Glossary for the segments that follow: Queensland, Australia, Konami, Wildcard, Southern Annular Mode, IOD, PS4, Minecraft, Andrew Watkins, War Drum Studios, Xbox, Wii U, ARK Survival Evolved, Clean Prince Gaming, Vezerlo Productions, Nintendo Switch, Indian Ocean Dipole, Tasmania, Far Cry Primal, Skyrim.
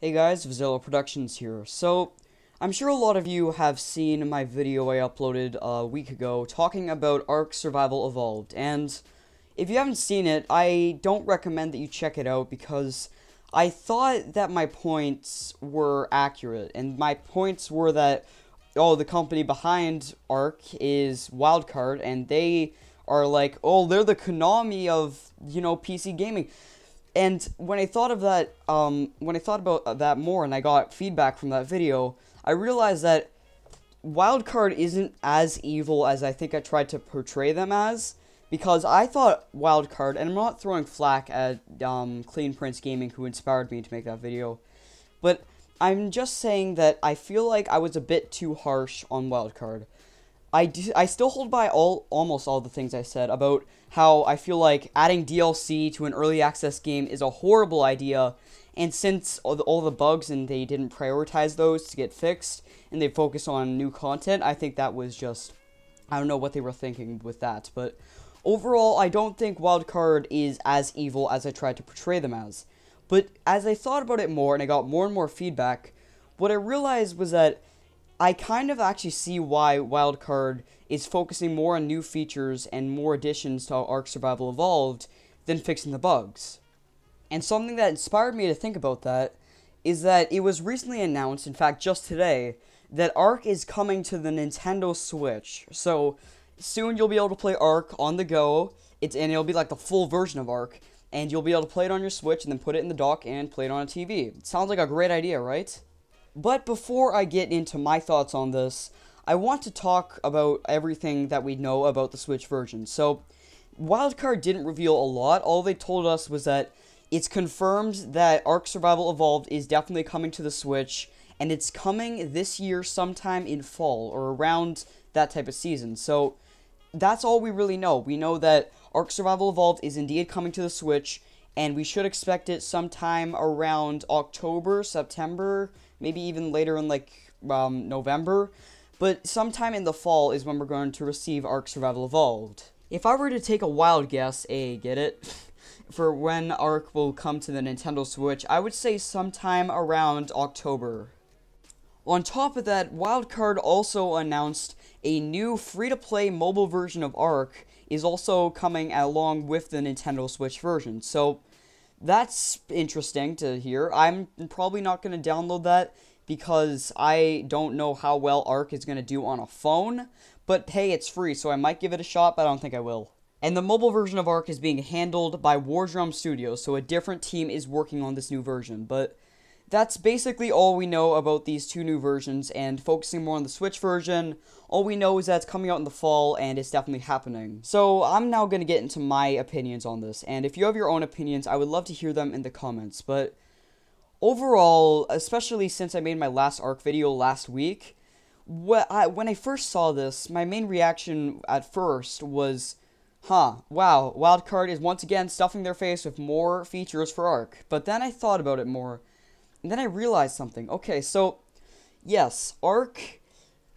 Hey guys, Vezerlo Productions here. So, I'm sure a lot of you have seen my video I uploaded a week ago talking about ARK Survival Evolved, and if you haven't seen it, I don't recommend that you check it out because I thought that my points were accurate, and my points were that, oh, the company behind ARK is Wildcard, and they are like, oh, they're the Konami of, you know, PC gaming. And when I thought of that, when I thought about that more and I got feedback from that video, I realized that Wildcard isn't as evil as I think I tried to portray them as, because I thought Wildcard, and I'm not throwing flack at Clean Prince Gaming, who inspired me to make that video, but I'm just saying that I feel like I was a bit too harsh on Wildcard. I still hold by almost all the things I said about how I feel like adding DLC to an early access game is a horrible idea, and since all the bugs and they didn't prioritize those to get fixed, and they focus on new content, I think that was just, I don't know what they were thinking with that, but overall, I don't think Wildcard is as evil as I tried to portray them as. But as I thought about it more, and I got more and more feedback, what I realized was that I kind of actually see why Wildcard is focusing more on new features and more additions to ARK Survival Evolved than fixing the bugs. And something that inspired me to think about that is that it was recently announced, in fact just today, that ARK is coming to the Nintendo Switch. So soon you'll be able to play ARK on the go, and it'll be like the full version of ARK, and you'll be able to play it on your Switch and then put it in the dock and play it on a TV. It sounds like a great idea, right? But before I get into my thoughts on this, I want to talk about everything that we know about the Switch version. So, Wildcard didn't reveal a lot. All they told us was that it's confirmed that ARK Survival Evolved is definitely coming to the Switch, and it's coming this year sometime in fall, or around that type of season. So, that's all we really know. We know that ARK Survival Evolved is indeed coming to the Switch, and we should expect it sometime around October, September, maybe even later in like November, but sometime in the fall is when we're going to receive ARK Survival Evolved. If I were to take a wild guess, for when ARK will come to the Nintendo Switch, I would say sometime around October. On top of that, Wildcard also announced a new free-to-play mobile version of ARK is also coming along with the Nintendo Switch version, so that's interesting to hear. I'm probably not going to download that because I don't know how well ARK is going to do on a phone, but hey, it's free, so I might give it a shot, but I don't think I will. And the mobile version of ARK is being handled by War Drum Studios, so a different team is working on this new version, but that's basically all we know about these two new versions, and focusing more on the Switch version, all we know is that it's coming out in the fall, and it's definitely happening. So, I'm now going to get into my opinions on this, and if you have your own opinions, I would love to hear them in the comments, but overall, especially since I made my last ARK video last week, when I first saw this, my main reaction at first was, huh, wow, Wildcard is once again stuffing their face with more features for ARK, but then I thought about it more. And then I realized something. Okay, so, yes, ARK,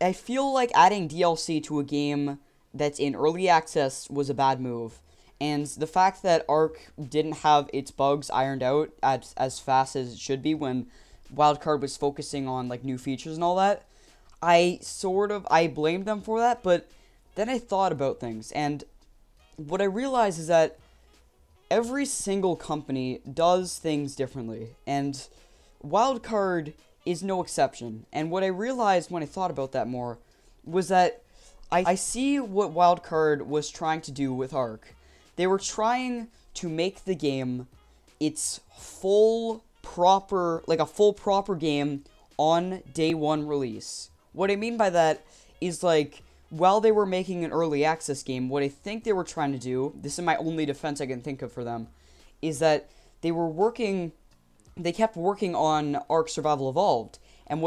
I feel like adding DLC to a game that's in early access was a bad move. And the fact that ARK didn't have its bugs ironed out as fast as it should be when Wildcard was focusing on, like, new features and all that, I blamed them for that, but then I thought about things. And what I realized is that every single company does things differently, and Wildcard is no exception, and what I realized when I thought about that more was that I see what Wildcard was trying to do with ARK. They were trying to make the game its full, proper, like a full, proper game on day one release. What I mean by that is, like, while they were making an early access game, what I think they were trying to do, this is my only defense I can think of for them, is that they kept working on ARK Survival Evolved, and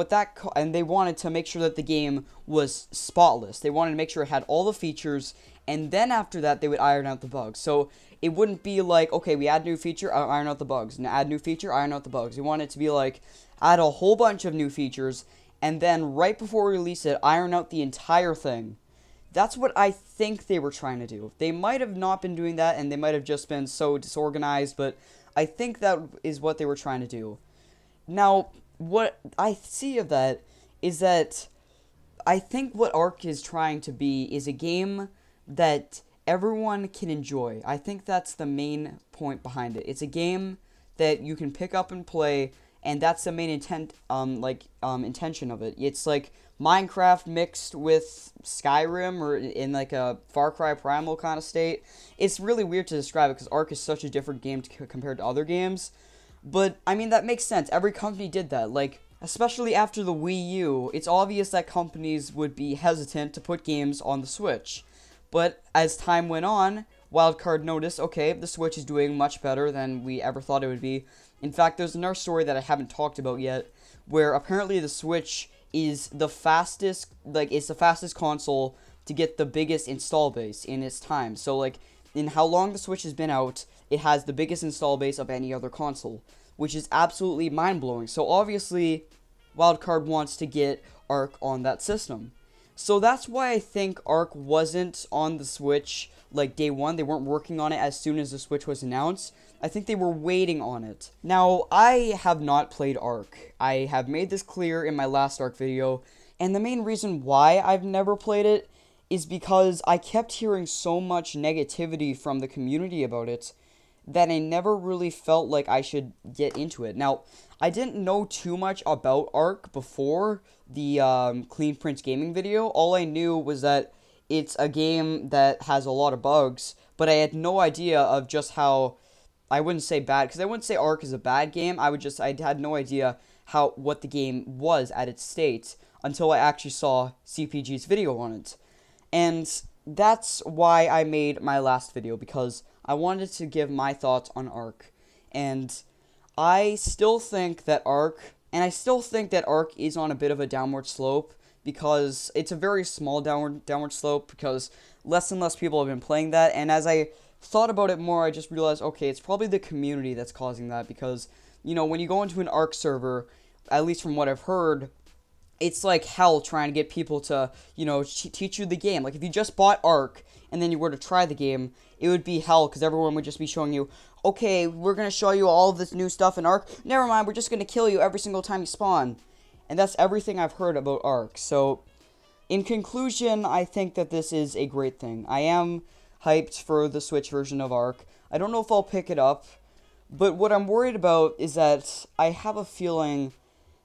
they wanted to make sure that the game was spotless. They wanted to make sure it had all the features, and then after that, they would iron out the bugs. So it wouldn't be like, okay, we add new feature, iron out the bugs, and add new feature, iron out the bugs. They wanted it to be like, add a whole bunch of new features, and then right before we release it, iron out the entire thing. That's what I think they were trying to do. They might have not been doing that, and they might have just been so disorganized, but I think that is what they were trying to do. Now, what I see of that is that I think what ARK is trying to be is a game that everyone can enjoy. I think that's the main point behind it. It's a game that you can pick up and play, and that's the main intent, intention of it. It's like Minecraft mixed with Skyrim, or in like a Far Cry Primal kind of state. It's really weird to describe it because ARK is such a different game compared to other games. But I mean, that makes sense. Every company did that. Like, especially after the Wii U, it's obvious that companies would be hesitant to put games on the Switch. But as time went on, Wildcard noticed, okay, the Switch is doing much better than we ever thought it would be. In fact, there's another story that I haven't talked about yet, where apparently the Switch is the fastest, like, it's the fastest console to get the biggest install base in its time. So, like, in how long the Switch has been out, it has the biggest install base of any other console, which is absolutely mind-blowing. So obviously, Wildcard wants to get ARK on that system. So that's why I think ARK wasn't on the Switch, like, day one. They weren't working on it as soon as the Switch was announced. I think they were waiting on it. Now, I have not played ARK. I have made this clear in my last ARK video, and the main reason why I've never played it is because I kept hearing so much negativity from the community about it that I never really felt like I should get into it. Now, I didn't know too much about ARK before the Clean Prince Gaming video. All I knew was that it's a game that has a lot of bugs, but I had no idea of just how, I wouldn't say bad, because I wouldn't say ARK is a bad game. I had no idea what the game was at its state until I actually saw CPG's video on it. And that's why I made my last video, because I wanted to give my thoughts on ARK, and I still think that ARK is on a bit of a downward slope, because it's a very small downward slope, because less and less people have been playing that. And as I thought about it more, I just realized, okay, it's probably the community that's causing that, because, you know, when you go into an ARK server, at least from what I've heard, it's like hell trying to get people to, you know, teach you the game. Like, if you just bought ARK and then you were to try the game, it would be hell, because everyone would just be showing you, okay, we're going to show you all of this new stuff in ARK. Never mind, we're just going to kill you every single time you spawn. And that's everything I've heard about ARK. So, in conclusion, I think that this is a great thing. I am hyped for the Switch version of ARK. I don't know if I'll pick it up, but what I'm worried about is that I have a feeling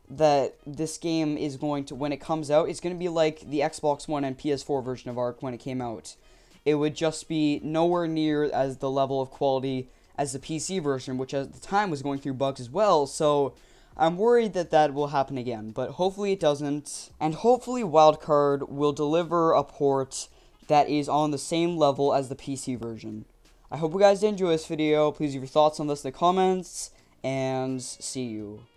that this game is going to, when it comes out, it's going to be like the Xbox One and PS4 version of ARK when it came out. It would just be nowhere near as the level of quality as the PC version, which at the time was going through bugs as well, so I'm worried that that will happen again, but hopefully it doesn't, and hopefully Wildcard will deliver a port that is on the same level as the PC version. I hope you guys did enjoy this video. Please leave your thoughts on this in the comments, and see you.